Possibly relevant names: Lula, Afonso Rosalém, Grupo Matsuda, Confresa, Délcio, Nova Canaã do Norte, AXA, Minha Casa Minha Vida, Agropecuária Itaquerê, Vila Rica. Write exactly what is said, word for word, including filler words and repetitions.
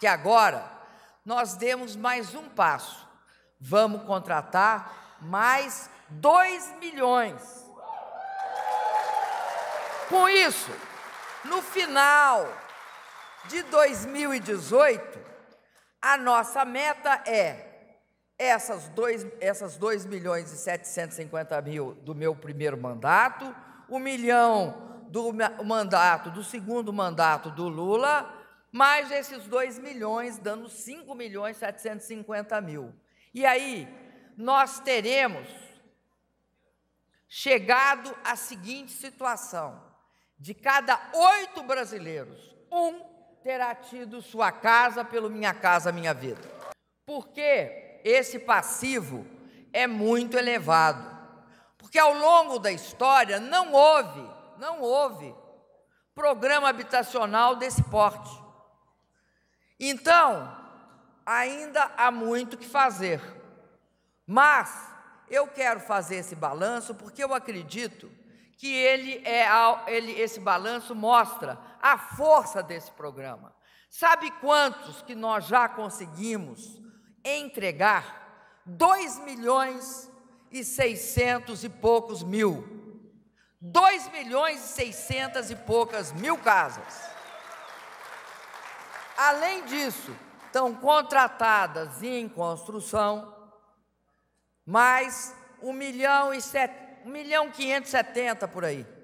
que agora nós demos mais um passo. Vamos contratar mais dois milhões. Com isso, no final de dois mil e dezoito, a nossa meta é essas dois milhões e setecentos e cinquenta mil do meu primeiro mandato, um milhão do mandato, do segundo mandato do Lula, mais esses dois milhões, dando cinco milhões e setecentos e cinquenta mil. E aí, nós teremos chegado à seguinte situação: de cada oito brasileiros, um terá tido sua casa pelo Minha Casa Minha Vida. Porque esse passivo é muito elevado. Porque ao longo da história não houve, não houve programa habitacional desse porte. Então, ainda há muito que fazer. Mas eu quero fazer esse balanço porque eu acredito que ele é, ele, esse balanço mostra a força desse programa. Sabe quantos que nós já conseguimos entregar? dois milhões e seiscentos e poucos mil. dois milhões e seiscentos e poucas mil casas. Além disso, estão contratadas e em construção mais um milhão e quinhentos e setenta por aí.